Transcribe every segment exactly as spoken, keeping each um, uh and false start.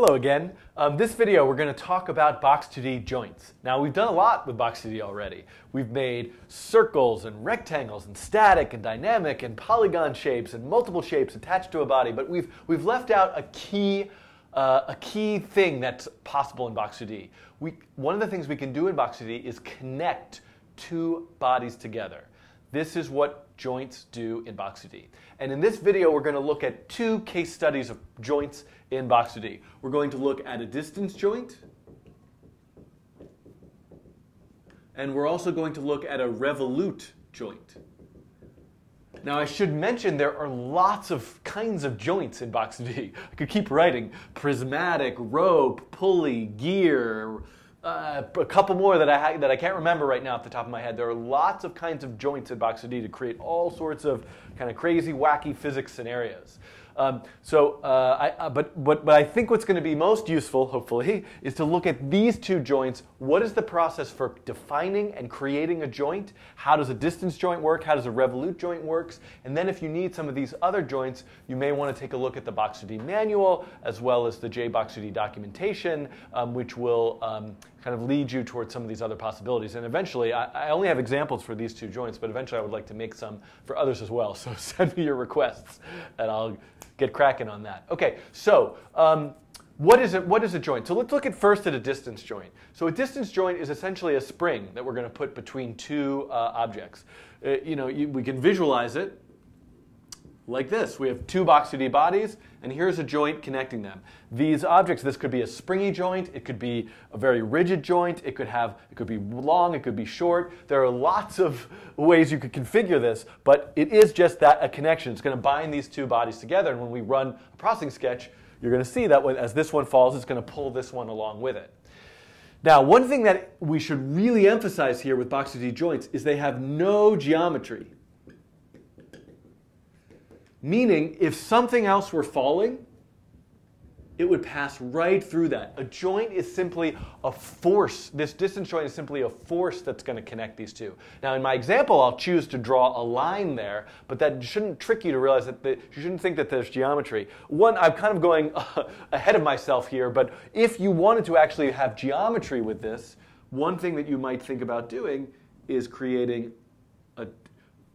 Hello again. Um, this video we're going to talk about Box two D joints. Now we've done a lot with Box two D already. We've made circles and rectangles and static and dynamic and polygon shapes and multiple shapes attached to a body, but we've, we've left out a key, uh, a key thing that's possible in Box two D. We, one of the things we can do in Box two D is connect two bodies together. This is what joints do in Box two D. And in this video, we're going to look at two case studies of joints in Box two D. We're going to look at a distance joint, and we're also going to look at a revolute joint. Now I should mention there are lots of kinds of joints in Box two D. I could keep writing: prismatic, rope, pulley, gear, Uh, a couple more that I ha that I can't remember right now off the top of my head. There are lots of kinds of joints in Box two D to create all sorts of kind of crazy, wacky physics scenarios. Um, so, uh, I, uh, but, but, but I think what's going to be most useful, hopefully, is to look at these two joints. What is the process for defining and creating a joint? How does a distance joint work? How does a revolute joint work? And then if you need some of these other joints, you may want to take a look at the Box two D manual as well as the J Box two D documentation, um, which will um, kind of lead you towards some of these other possibilities. And eventually, I, I only have examples for these two joints, but eventually I would like to make some for others as well. So send me your requests and I'll get cracking on that. Okay, so um, what is it? What is a joint? So let's look at first at a distance joint. So a distance joint is essentially a spring that we're going to put between two uh, objects. Uh, you know, you, we can visualize it like this. We have two Box two D bodies, and here's a joint connecting them. These objects, this could be a springy joint, it could be a very rigid joint, it could have, it could be long, it could be short. There are lots of ways you could configure this, but it is just that, a connection. It's going to bind these two bodies together, and when we run a processing sketch, you're going to see that when, as this one falls, it's going to pull this one along with it. Now, one thing that we should really emphasize here with Box two D joints is they have no geometry. Meaning, if something else were falling, it would pass right through that. A joint is simply a force. This distance joint is simply a force that's going to connect these two. Now, in my example, I'll choose to draw a line there, but that shouldn't trick you to realize that the, you shouldn't think that there's geometry. One, I'm kind of going uh, ahead of myself here, but if you wanted to actually have geometry with this, one thing that you might think about doing is creating a,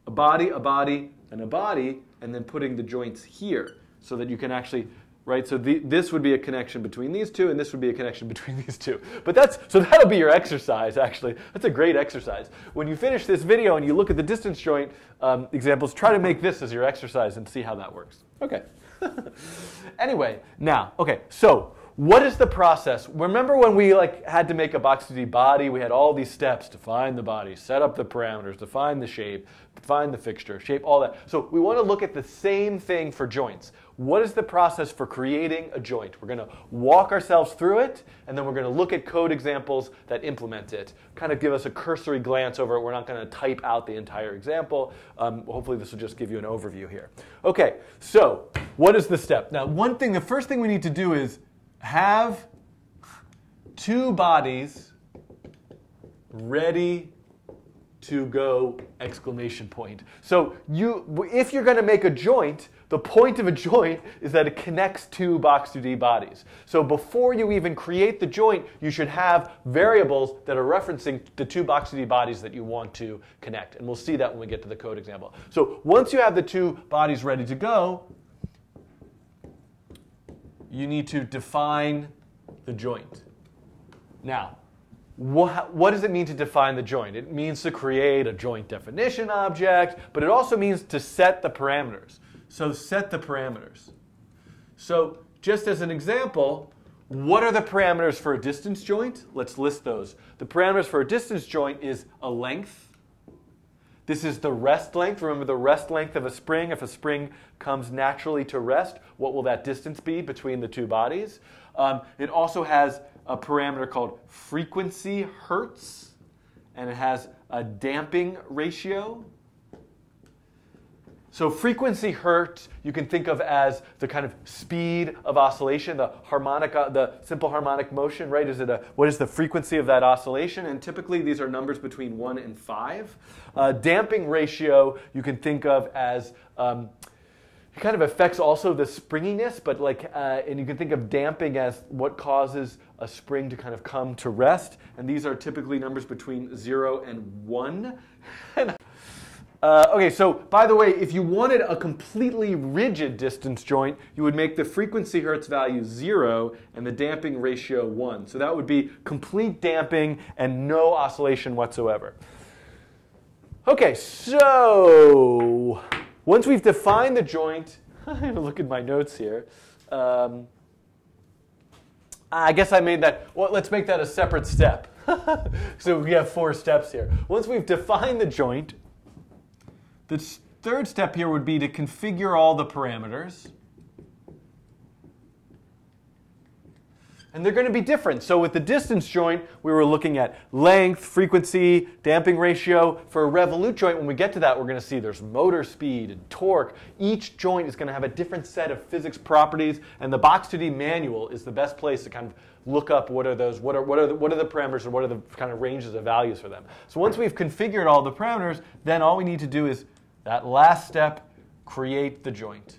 a body, a body, and a body, and then putting the joints here so that you can actually, right, so the, this would be a connection between these two, and this would be a connection between these two. But that's, so that'll be your exercise, actually. That's a great exercise. When you finish this video and you look at the distance joint um, examples, try to make this as your exercise and see how that works. Okay. Anyway, now, okay, so what is the process? Remember when we like had to make a Box two D body, we had all these steps: to find the body, set up the parameters, define the shape, define the fixture, shape, all that. So we want to look at the same thing for joints. What is the process for creating a joint? We're going to walk ourselves through it, and then we're going to look at code examples that implement it. Kind of give us a cursory glance over it. We're not going to type out the entire example. Um, hopefully this will just give you an overview here. Okay, so what is the step? Now, one thing, the first thing we need to do is have two bodies ready to go, exclamation point. So you, if you're going to make a joint, the point of a joint is that it connects two Box two D bodies. So before you even create the joint, you should have variables that are referencing the two Box two D bodies that you want to connect. And we'll see that when we get to the code example. So once you have the two bodies ready to go, you need to define the joint. Now, wh what does it mean to define the joint? It means to create a joint definition object, but it also means to set the parameters. So set the parameters. So just as an example, what are the parameters for a distance joint? Let's list those. The parameters for a distance joint is a length. This is the rest length. Remember the rest length of a spring. If a spring comes naturally to rest, what will that distance be between the two bodies? Um, it also has a parameter called frequency Hertz, and it has a damping ratio. So frequency Hertz you can think of as the kind of speed of oscillation, the harmonic, the simple harmonic motion, right? Is it a, what is the frequency of that oscillation? And typically these are numbers between one and five. Uh, damping ratio you can think of as um, It kind of affects also the springiness, but like, uh, and you can think of damping as what causes a spring to kind of come to rest. And these are typically numbers between zero and one. Uh, okay, so by the way, if you wanted a completely rigid distance joint, you would make the frequency hertz value zero and the damping ratio one. So that would be complete damping and no oscillation whatsoever. Okay, so once we've defined the joint, I'm going to look at my notes here. Um, I guess I made that, well, let's make that a separate step. So we have four steps here. Once we've defined the joint, the third step here would be to configure all the parameters. And they're going to be different. So with the distance joint, we were looking at length, frequency, damping ratio. For a revolute joint, when we get to that, we're going to see there's motor speed and torque. Each joint is going to have a different set of physics properties, and the Box two D manual is the best place to kind of look up what are those, what are, what are, the, what are the parameters, or what are the kind of ranges of values for them. So once we've configured all the parameters, then all we need to do is that last step, create the joint.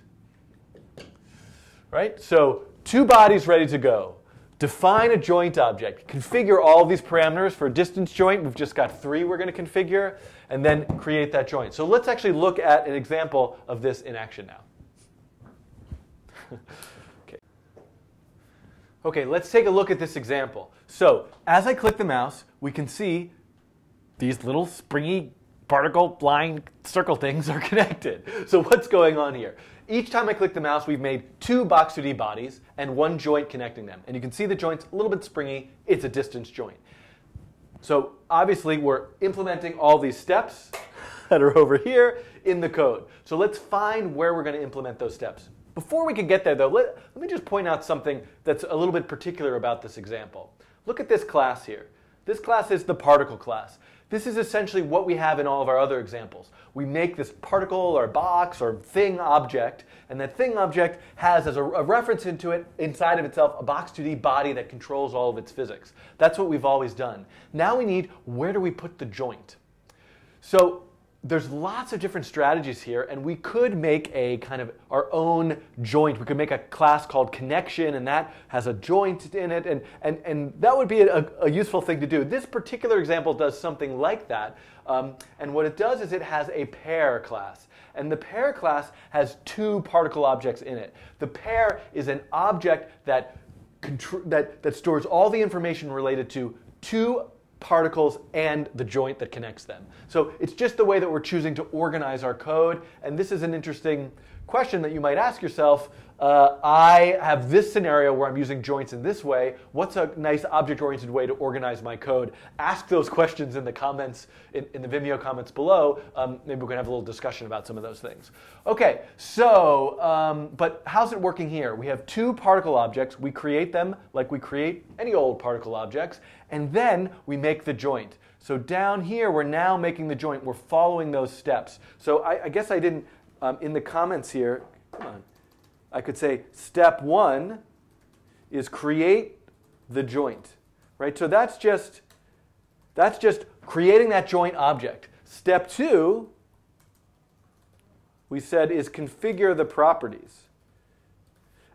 Right? So two bodies ready to go. Define a joint object. Configure all these parameters. For a distance joint, we've just got three we're going to configure, and then create that joint. So let's actually look at an example of this in action now. Okay. Okay, let's take a look at this example. So as I click the mouse, we can see these little springy particle line circle things are connected. So what's going on here? Each time I click the mouse, we've made two Box two D bodies and one joint connecting them. And you can see the joint's a little bit springy. It's a distance joint. So obviously, we're implementing all these steps that are over here in the code. So let's find where we're going to implement those steps. Before we can get there, though, let, let me just point out something that's a little bit particular about this example. Look at this class here. This class is the particle class. This is essentially what we have in all of our other examples. We make this particle or box or thing object, and that thing object has as a, a reference into it, inside of itself, a Box two D body that controls all of its physics. That's what we've always done. Now we need, where do we put the joint? So there's lots of different strategies here, and we could make a kind of our own joint. We could make a class called connection, and that has a joint in it, and, and, and that would be a, a useful thing to do. This particular example does something like that, um, and what it does is it has a pair class. And the pair class has two particle objects in it. The pair is an object that, that, that stores all the information related to two particles and the joint that connects them. So it's just the way that we're choosing to organize our code. And this is an interesting question that you might ask yourself. Uh, I have this scenario where I'm using joints in this way. What's a nice object-oriented way to organize my code? Ask those questions in the comments, in, in the Vimeo comments below. Um, maybe we're going to have a little discussion about some of those things. OK, so um, but how's it working here? We have two particle objects. We create them like we create any old particle objects. And then we make the joint. So down here, we're now making the joint. We're following those steps. So I, I guess I didn't, um, in the comments here, come on. I could say step one is create the joint, right? So that's just, that's just creating that joint object. Step two, we said, is configure the properties.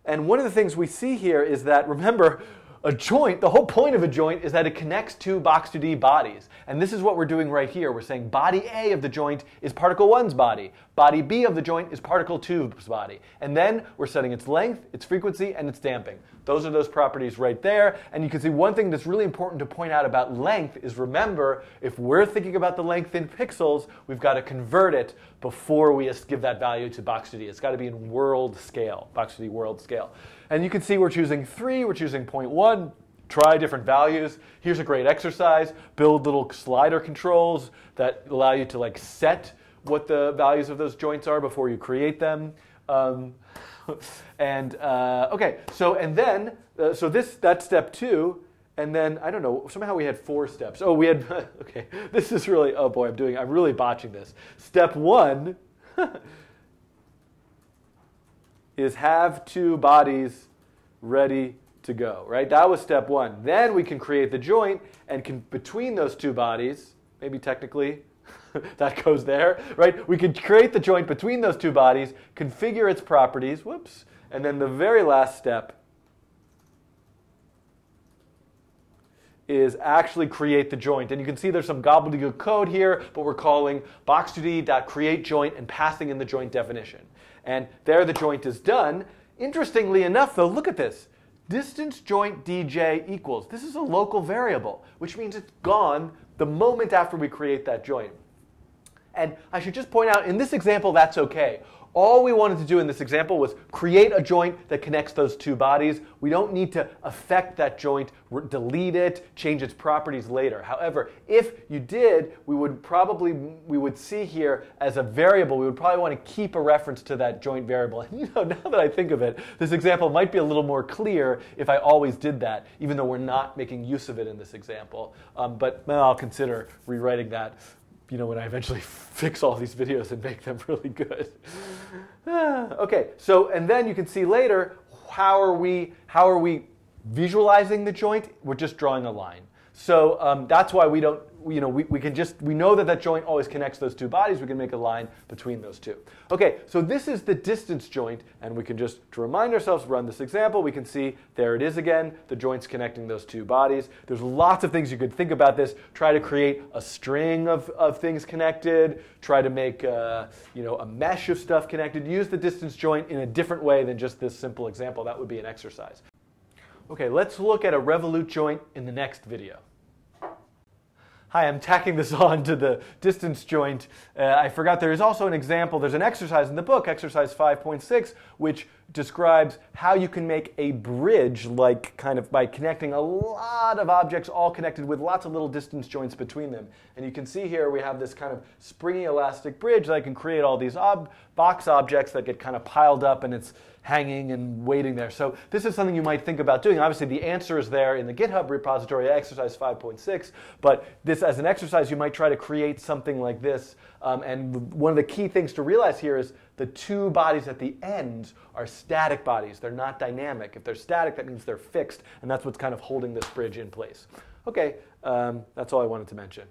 And one of the things we see here is that, remember, a joint, the whole point of a joint is that it connects two Box two D bodies. And this is what we're doing right here. We're saying body A of the joint is particle one's body. Body B of the joint is particle two's body. And then we're setting its length, its frequency, and its damping. Those are those properties right there. And you can see one thing that's really important to point out about length is, remember, if we're thinking about the length in pixels, we've got to convert it before we give that value to Box two D. It's got to be in world scale, Box two D world scale. And you can see we're choosing three, we're choosing zero point one. Try different values. Here's a great exercise. Build little slider controls that allow you to like set what the values of those joints are before you create them. Um, and uh, OK, so and then, uh, so this that's step two. And then, I don't know, somehow we had four steps. Oh, we had, OK, this is really, oh boy, I'm doing, I'm really botching this. Step one is have two bodies ready to go, right? That was step one. Then we can create the joint, and can, between those two bodies, maybe technically, that goes there, right? We could create the joint between those two bodies, configure its properties, whoops, and then the very last step is actually create the joint. And you can see there's some gobbledygook code here, but we're calling box two D dot create joint and passing in the joint definition. And there the joint is done. Interestingly enough, though, look at this. Distance joint D J equals. This is a local variable, which means it's gone the moment after we create that joint. And I should just point out, in this example, that's OK. All we wanted to do in this example was create a joint that connects those two bodies. We don't need to affect that joint, delete it, change its properties later. However, if you did, we would probably, we would see here as a variable, we would probably want to keep a reference to that joint variable. And you know, now that I think of it, this example might be a little more clear if I always did that, even though we're not making use of it in this example. Um, but well, I'll consider rewriting that, you know, when I eventually fix all these videos and make them really good. OK, so and then you can see later, how are we, how are we visualizing the joint? We're just drawing a line. So um, that's why we don't, you know, we, we can just, we know that that joint always connects those two bodies. We can make a line between those two. OK, so this is the distance joint. And we can just, to remind ourselves, run this example. We can see there it is again, the joints connecting those two bodies. There's lots of things you could think about this. Try to create a string of, of things connected. Try to make a, you know, a mesh of stuff connected. Use the distance joint in a different way than just this simple example. That would be an exercise. OK, let's look at a revolute joint in the next video. Hi, I'm tacking this on to the distance joint. Uh, I forgot there is also an example. There's an exercise in the book, exercise five point six, which describes how you can make a bridge, like kind of by connecting a lot of objects all connected with lots of little distance joints between them. And you can see here we have this kind of springy elastic bridge that I can create all these ob box objects that get kind of piled up, and it's hanging and waiting there. So this is something you might think about doing. Obviously, the answer is there in the GitHub repository, exercise five point six. But this, as an exercise, you might try to create something like this. Um, and one of the key things to realize here is the two bodies at the end are static bodies. They're not dynamic. If they're static, that means they're fixed. And that's what's kind of holding this bridge in place. OK, um, that's all I wanted to mention.